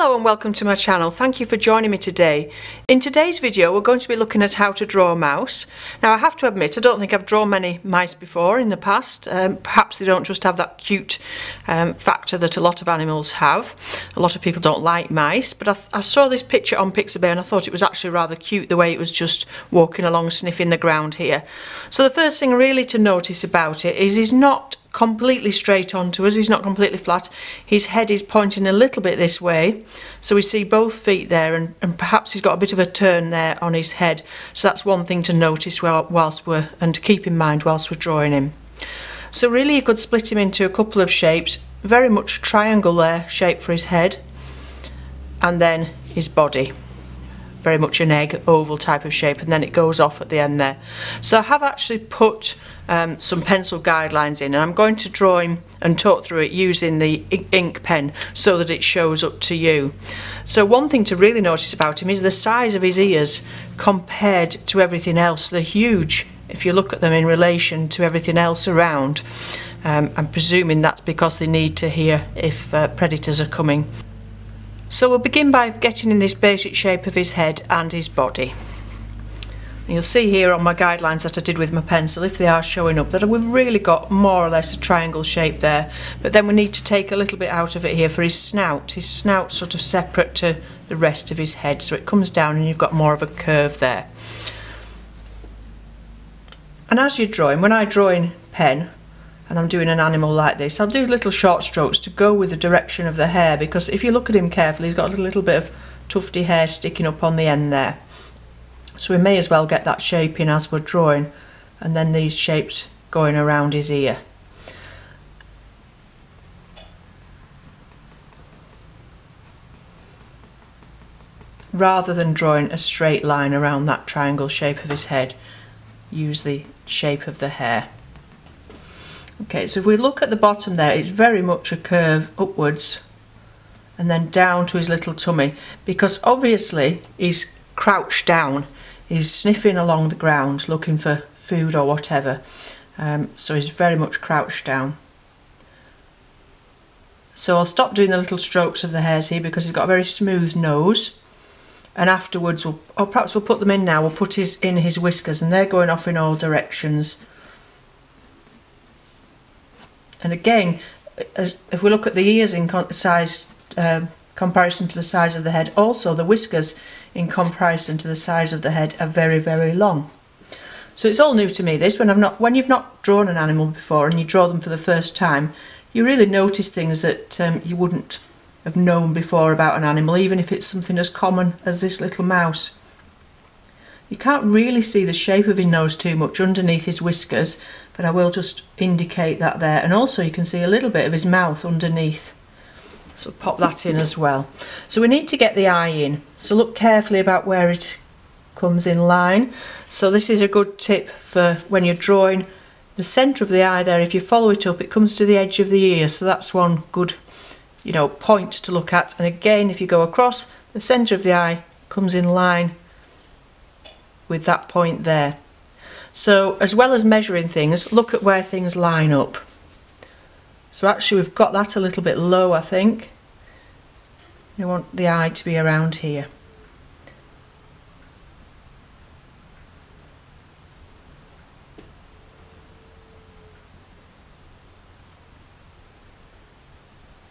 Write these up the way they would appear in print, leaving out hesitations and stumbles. Hello and welcome to my channel. Thank you for joining me today. In today's video we're going to be looking at how to draw a mouse. Now I have to admit I don't think I've drawn many mice before in the past. Perhaps they don't just have that cute factor that a lot of animals have. A lot of people don't like mice, but I saw this picture on Pixabay and I thought it was actually rather cute the way it was just walking along sniffing the ground here. So the first thing really to notice about it is he's not completely straight onto us, he's not completely flat, his head is pointing a little bit this way, so we see both feet there and perhaps he's got a bit of a turn there on his head, so that's one thing to notice and to keep in mind whilst we're drawing him. So really you could split him into a couple of shapes, very much triangle there, shape for his head, and then his body. Very much an egg, oval type of shape, and then it goes off at the end there. So I have actually put some pencil guidelines in, and I'm going to draw him and talk through it using the ink pen so that it shows up to you. So one thing to really notice about him is the size of his ears compared to everything else. They're huge if you look at them in relation to everything else around. I'm presuming that's because they need to hear if predators are coming. So we'll begin by getting in this basic shape of his head and his body. And you'll see here on my guidelines that I did with my pencil, if they are showing up, that we've really got more or less a triangle shape there, but then we need to take a little bit out of it here for his snout. His snout's sort of separate to the rest of his head, so it comes down and you've got more of a curve there. And as you're drawing, when I draw in pen, and I'm doing an animal like this, I'll do little short strokes to go with the direction of the hair, because if you look at him carefully he's got a little bit of tufty hair sticking up on the end there. So we may as well get that shape in as we're drawing, and then these shapes going around his ear. Rather than drawing a straight line around that triangle shape of his head, use the shape of the hair. Okay, so if we look at the bottom there, it's very much a curve upwards and then down to his little tummy, because obviously he's crouched down, he's sniffing along the ground looking for food or whatever, so he's very much crouched down. So I'll stop doing the little strokes of the hairs here because he's got a very smooth nose, and afterwards, or perhaps we'll put them in now, we'll put in his whiskers, and they're going off in all directions. And again, if we look at the ears in size comparison to the size of the head, also the whiskers in comparison to the size of the head are very, very long. So it's all new to me, this. When you've not drawn an animal before and you draw them for the first time, you really notice things that you wouldn't have known before about an animal, even if it's something as common as this little mouse. You can't really see the shape of his nose too much underneath his whiskers, but I will just indicate that there, and also you can see a little bit of his mouth underneath, so pop that in as well. So we need to get the eye in, so look carefully about where it comes in line. So this is a good tip for when you're drawing the centre of the eye there. If you follow it up, it comes to the edge of the ear, so that's one good, you know, point to look at. And again, if you go across, the centre of the eye comes in line with that point there. So as well as measuring things, look at where things line up. So actually we've got that a little bit low, I think. You want the eye to be around here.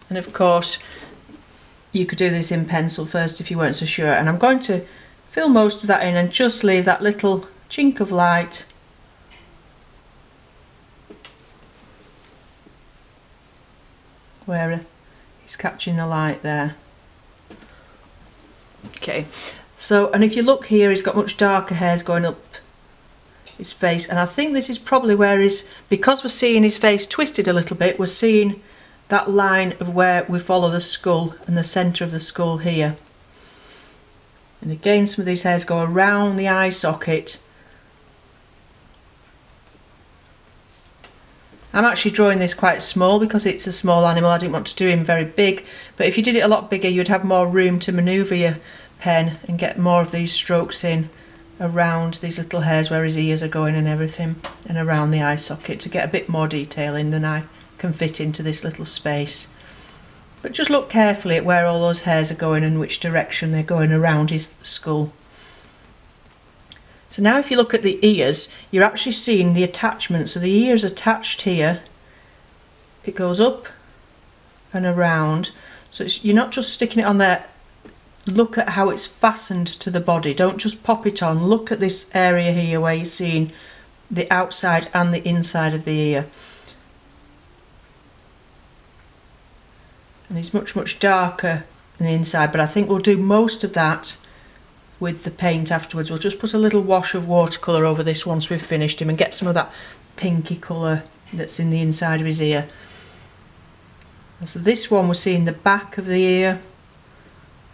And of course you could do this in pencil first if you weren't so sure, and I'm going to fill most of that in and just leave that little chink of light where he's catching the light there. Okay, so, and if you look here, he's got much darker hairs going up his face, and I think this is probably where he's, because we're seeing his face twisted a little bit, we're seeing that line of where we follow the skull and the centre of the skull here. And again, some of these hairs go around the eye socket. I'm actually drawing this quite small because it's a small animal. I didn't want to do him very big, but if you did it a lot bigger you'd have more room to manoeuvre your pen and get more of these strokes in around these little hairs where his ears are going and everything, and around the eye socket to get a bit more detail in than I can fit into this little space. But just look carefully at where all those hairs are going and which direction they're going around his skull. So now if you look at the ears, you're actually seeing the attachment. So the ear's attached here, it goes up and around. So it's, you're not just sticking it on there. Look at how it's fastened to the body. Don't just pop it on. Look at this area here where you're seeing the outside and the inside of the ear. And it's much, much darker on the inside, but I think we'll do most of that with the paint afterwards. We'll just put a little wash of watercolour over this once we've finished him and get some of that pinky colour that's in the inside of his ear. And so this one we're seeing the back of the ear,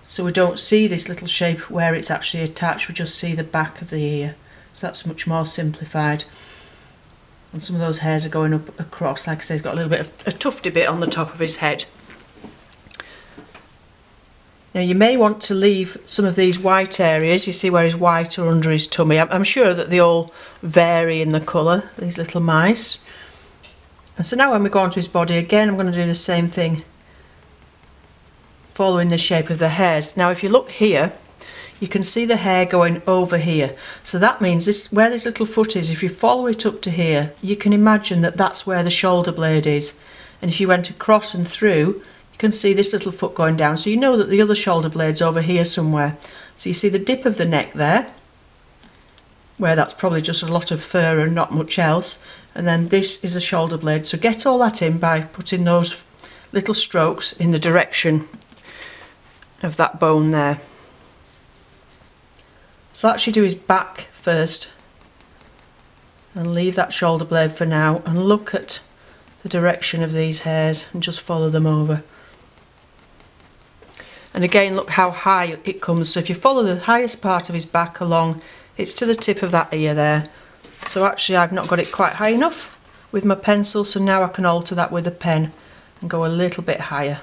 so we don't see this little shape where it's actually attached, we just see the back of the ear. So that's much more simplified. And some of those hairs are going up across. Like I say, he's got a little bit of a tufty bit on the top of his head. Now you may want to leave some of these white areas, you see where his white are under his tummy. I'm sure that they all vary in the colour, these little mice. And so now when we go onto his body again, I'm going to do the same thing, following the shape of the hairs. Now if you look here, you can see the hair going over here. So that means this, where this little foot is, if you follow it up to here, you can imagine that that's where the shoulder blade is. And if you went across and through, you can see this little foot going down, so you know that the other shoulder blade's over here somewhere. So you see the dip of the neck there, where that's probably just a lot of fur and not much else, and then this is a shoulder blade. So get all that in by putting those little strokes in the direction of that bone there. So I'll actually do his back first and leave that shoulder blade for now, and look at the direction of these hairs and just follow them over. And again, look how high it comes. So if you follow the highest part of his back along, it's to the tip of that ear there. So actually I've not got it quite high enough with my pencil, so now I can alter that with a pen and go a little bit higher.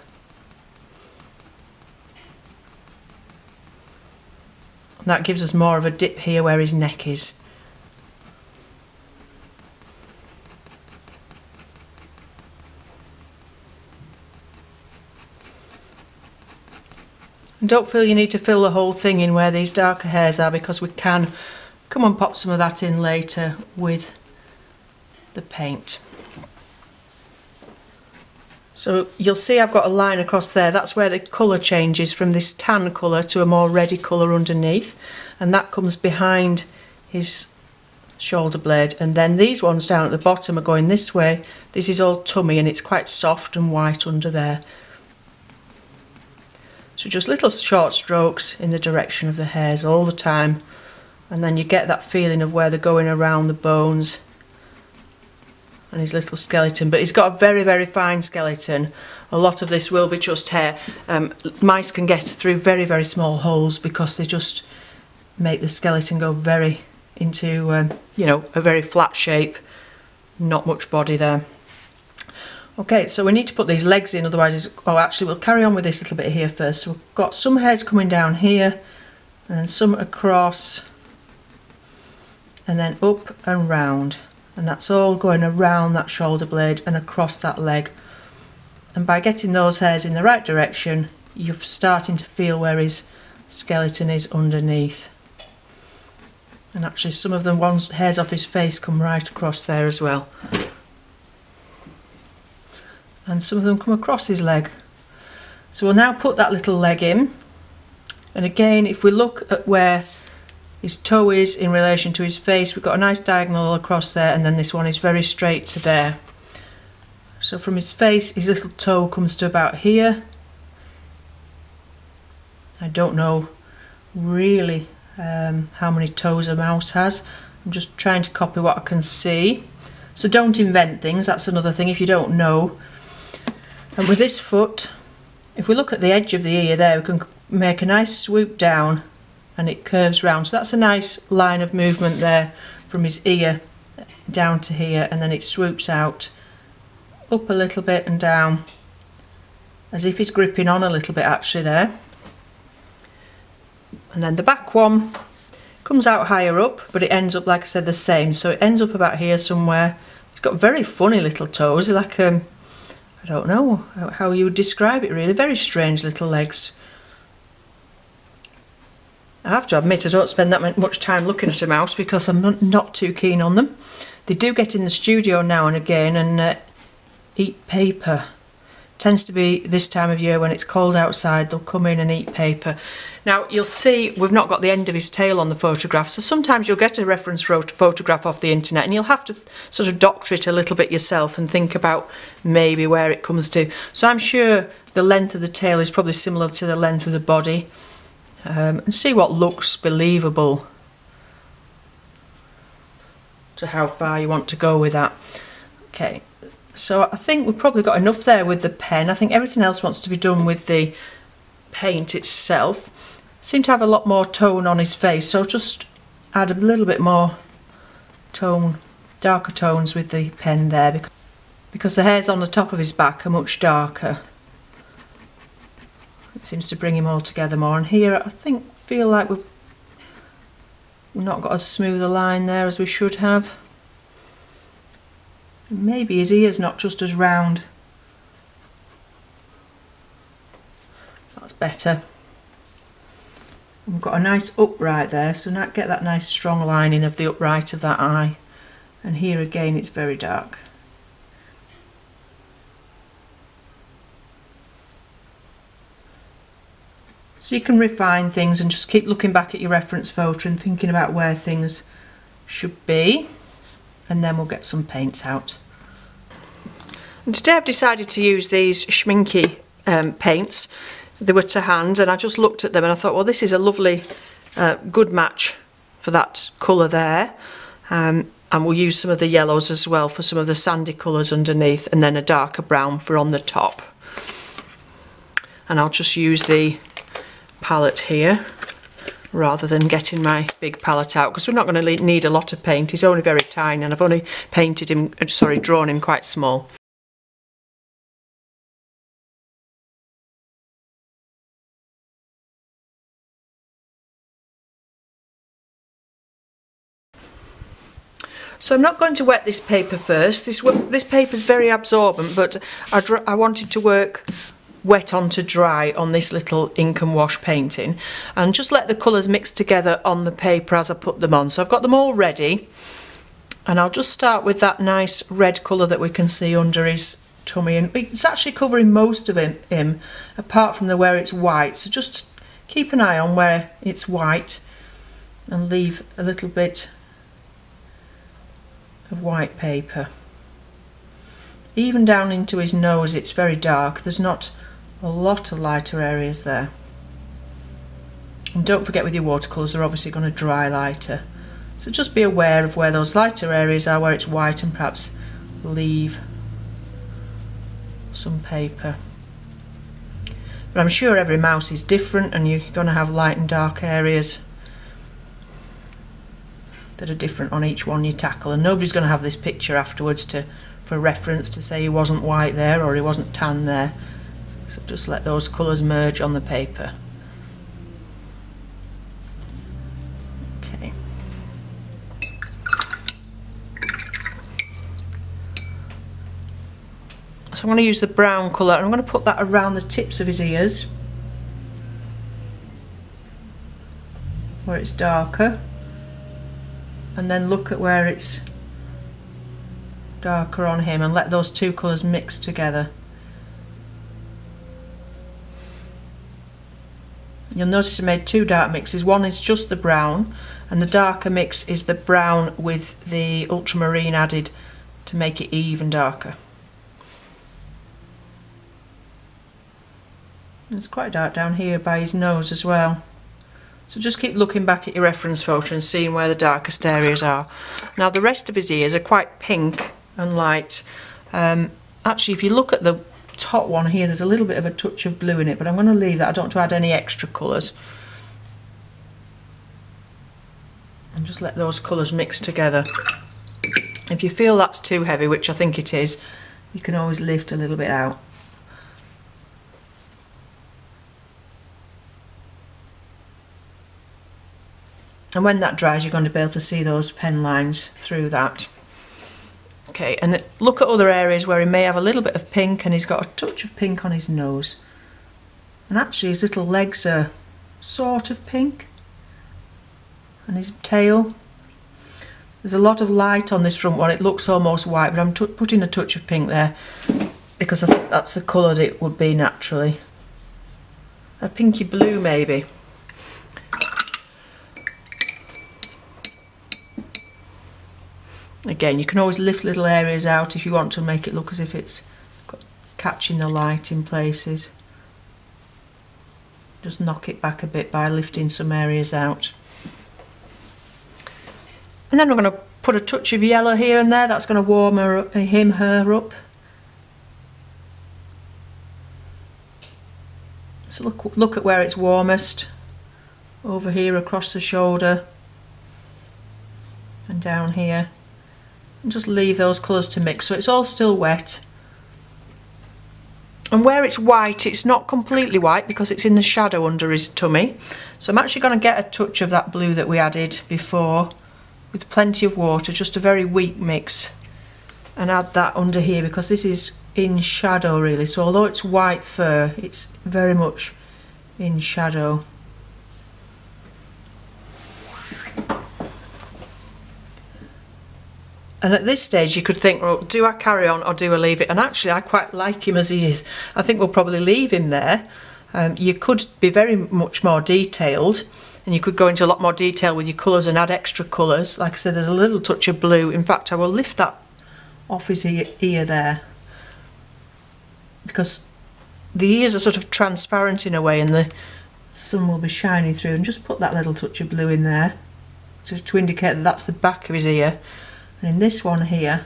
And that gives us more of a dip here where his neck is. And don't feel you need to fill the whole thing in where these darker hairs are, because we can come and pop some of that in later with the paint. So you'll see I've got a line across there, that's where the colour changes from this tan colour to a more reddy colour underneath, and that comes behind his shoulder blade. And then these ones down at the bottom are going this way. This is all tummy and it's quite soft and white under there. So just little short strokes in the direction of the hairs all the time, and then you get that feeling of where they're going around the bones and his little skeleton. But he's got a very, very fine skeleton. A lot of this will be just hair. Mice can get through very, very small holes because they just make the skeleton go very into, you know, a very flat shape, not much body there. Okay, so we need to put these legs in, otherwise, oh actually we'll carry on with this little bit here first. So we've got some hairs coming down here, and then some across, and then up and round. And that's all going around that shoulder blade and across that leg. And by getting those hairs in the right direction, you're starting to feel where his skeleton is underneath. And actually some of the hairs off his face come right across there as well. And some of them come across his leg. So we'll now put that little leg in, and again if we look at where his toe is in relation to his face, we've got a nice diagonal across there, and then this one is very straight to there. So from his face, his little toe comes to about here. I don't know really how many toes a mouse has, I'm just trying to copy what I can see. So don't invent things, that's another thing if you don't know. And with this foot, if we look at the edge of the ear there, we can make a nice swoop down and it curves round. So that's a nice line of movement there from his ear down to here, and then it swoops out up a little bit and down, as if he's gripping on a little bit actually there. And then the back one comes out higher up, but it ends up, like I said, the same. So it ends up about here somewhere. It's got very funny little toes, like I don't know how you would describe it really. Very strange little legs. I have to admit I don't spend that much time looking at a mouse because I'm not too keen on them. They do get in the studio now and again and eat paper. Tends to be this time of year when it's cold outside, they'll come in and eat paper. Now you'll see we've not got the end of his tail on the photograph, so sometimes you'll get a reference photograph off the internet and you'll have to sort of doctor it a little bit yourself and think about maybe where it comes to. So I'm sure the length of the tail is probably similar to the length of the body, and see what looks believable to how far you want to go with that. Okay. So I think we've probably got enough there with the pen. I think everything else wants to be done with the paint itself. Seemed to have a lot more tone on his face, so just add a little bit more tone, darker tones with the pen there, because the hairs on the top of his back are much darker. It seems to bring him all together more. And here I think, feel like we've not got as smooth a line there as we should have. Maybe his ear's not just as round. That's better. We've got a nice upright there, so now get that nice strong lining of the upright of that eye. And here again it's very dark. So you can refine things and just keep looking back at your reference photo and thinking about where things should be. And then we'll get some paints out. And today I've decided to use these Schmincke paints. They were to hand and I just looked at them and I thought, well, this is a lovely good match for that colour there, and we'll use some of the yellows as well for some of the sandy colours underneath, and then a darker brown for on the top. And I'll just use the palette here rather than getting my big palette out, because we're not going to need a lot of paint. He's only very tiny and I've only painted him, sorry, drawn him quite small. So I'm not going to wet this paper first. This paper's very absorbent, but I wanted to work wet on to dry on this little ink and wash painting and just let the colours mix together on the paper as I put them on. So I've got them all ready and I'll just start with that nice red colour that we can see under his tummy, and it's actually covering most of him apart from where it's white, so just keep an eye on where it's white and leave a little bit of white paper. Even down into his nose it's very dark, there's not a lot of lighter areas there. And don't forget with your watercolours, they're obviously going to dry lighter. So just be aware of where those lighter areas are, where it's white, and perhaps leave some paper. But I'm sure every mouse is different and you're going to have light and dark areas that are different on each one you tackle. And nobody's going to have this picture afterwards to, for reference, to say he wasn't white there or he wasn't tan there. So just let those colours merge on the paper. Okay. So I'm going to use the brown colour and I'm going to put that around the tips of his ears where it's darker, and then look at where it's darker on him and let those two colours mix together. You'll notice I made two dark mixes. One is just the brown, and the darker mix is the brown with the ultramarine added to make it even darker. It's quite dark down here by his nose as well. So just keep looking back at your reference photo and seeing where the darkest areas are. Now the rest of his ears are quite pink and light. Actually, if you look at the top one here, there's a little bit of a touch of blue in it, but I'm going to leave that. I don't want to add any extra colours, and just let those colours mix together. If you feel that's too heavy, which I think it is, you can always lift a little bit out. And when that dries, you're going to be able to see those pen lines through that. Okay, and look at other areas where he may have a little bit of pink, and he's got a touch of pink on his nose. And actually his little legs are sort of pink, and his tail. There's a lot of light on this front one, it looks almost white, but I'm putting a touch of pink there because I think that's the colour that it would be naturally. A pinky blue maybe. Again, you can always lift little areas out if you want to make it look as if it's catching the light in places. Just knock it back a bit by lifting some areas out. And then we're going to put a touch of yellow here and there. That's going to warm her up. So look at where it's warmest. Over here, across the shoulder, and down here. And just leave those colours to mix, so it's all still wet. And where it's white, it's not completely white because it's in the shadow under his tummy. So I'm actually going to get a touch of that blue that we added before, with plenty of water, just a very weak mix, and add that under here because this is in shadow really. So although it's white fur, it's very much in shadow. And at this stage you could think, well, do I carry on or do I leave it? And actually I quite like him as he is. I think we'll probably leave him there. You could be very much more detailed, and you could go into a lot more detail with your colours and add extra colours. Like I said, there's a little touch of blue. In fact, I will lift that off his ear there, because the ears are sort of transparent in a way and the sun will be shining through, and just put that little touch of blue in there to indicate that that's the back of his ear. And in this one here,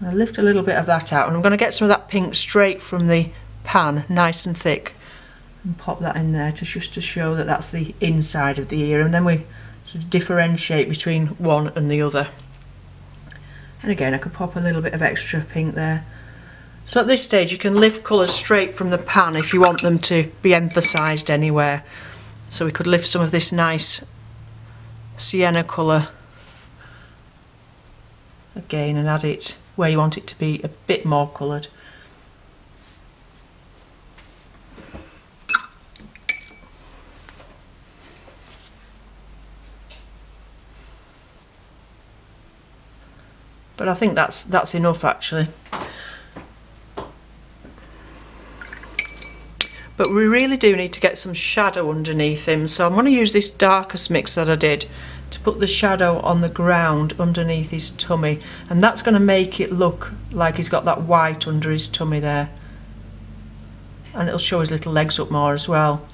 I'm going to lift a little bit of that out, and I'm going to get some of that pink straight from the pan, nice and thick, and pop that in there just to show that that's the inside of the ear, and then we sort of differentiate between one and the other. And again, I could pop a little bit of extra pink there. So at this stage you can lift colours straight from the pan if you want them to be emphasised anywhere. So we could lift some of this nice sienna colour again and add it where you want it to be a bit more coloured. But I think that's enough actually. But we really do need to get some shadow underneath him, so I'm going to use this darkest mix that I did to put the shadow on the ground underneath his tummy, and that's going to make it look like he's got that white under his tummy there, and it'll show his little legs up more as well.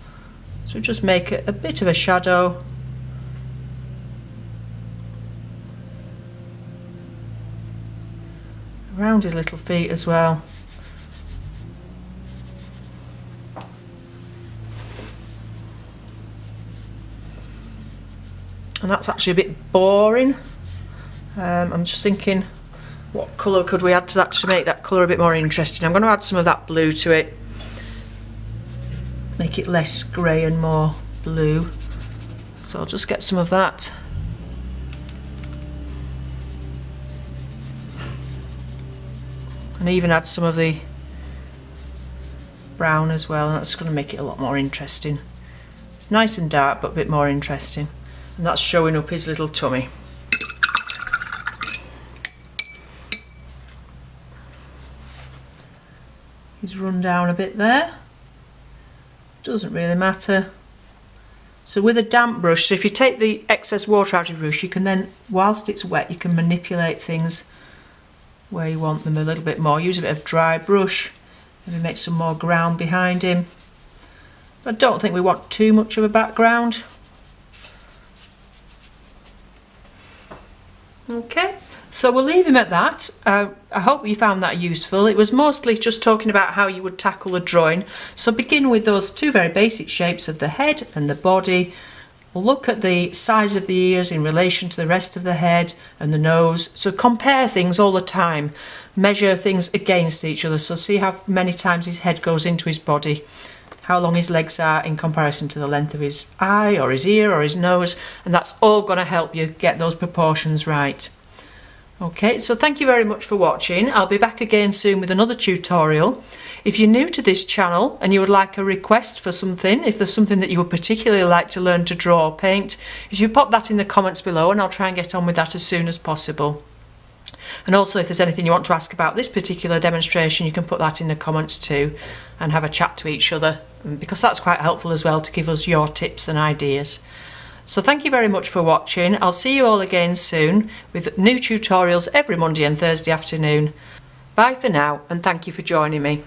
So just make it a bit of a shadow. Around his little feet as well. And that's actually a bit boring. I'm just thinking, what colour could we add to that to make that colour a bit more interesting? I'm going to add some of that blue to it. Make it less grey and more blue. So I'll just get some of that. And even add some of the brown as well, and that's going to make it a lot more interesting. It's nice and dark but a bit more interesting, and that's showing up his little tummy. He's run down a bit there, doesn't really matter. So with a damp brush, so if you take the excess water out of your brush, you can then, whilst it's wet, you can manipulate things where you want them a little bit more. Use a bit of dry brush, maybe make some more ground behind him. I don't think we want too much of a background. Okay, so we'll leave him at that. I hope you found that useful. It was mostly just talking about how you would tackle a drawing. So begin with those two very basic shapes of the head and the body. Look at the size of the ears in relation to the rest of the head and the nose. So compare things all the time. Measure things against each other. So see how many times his head goes into his body, how long his legs are in comparison to the length of his eye or his ear or his nose. And that's all going to help you get those proportions right. Okay, so thank you very much for watching. I'll be back again soon with another tutorial. If you're new to this channel and you would like a request for something, if there's something that you would particularly like to learn to draw or paint, if you pop that in the comments below and I'll try and get on with that as soon as possible. And also if there's anything you want to ask about this particular demonstration, you can put that in the comments too and have a chat to each other, because that's quite helpful as well to give us your tips and ideas. So thank you very much for watching. I'll see you all again soon with new tutorials every Monday and Thursday afternoon. Bye for now, and thank you for joining me.